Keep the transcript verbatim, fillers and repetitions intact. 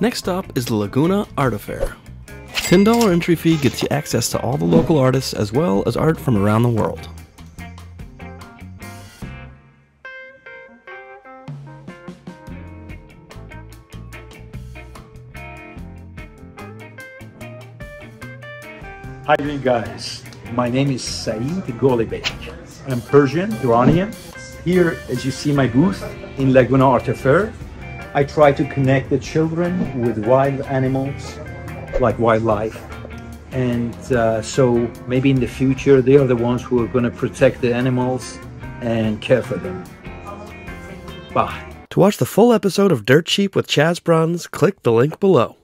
Next up is the Laguna Art Fair. ten dollar entry fee gets you access to all the local artists as well as art from around the world. Hi you guys, my name is Saeed Golibek. I'm Persian, Iranian. Here, as you see my booth in Laguna Art Fair, I try to connect the children with wild animals, like wildlife. And uh, so maybe in the future, they are the ones who are going to protect the animals and care for them. Bye. To watch the full episode of Dirt Cheap with Chas Bruns, click the link below.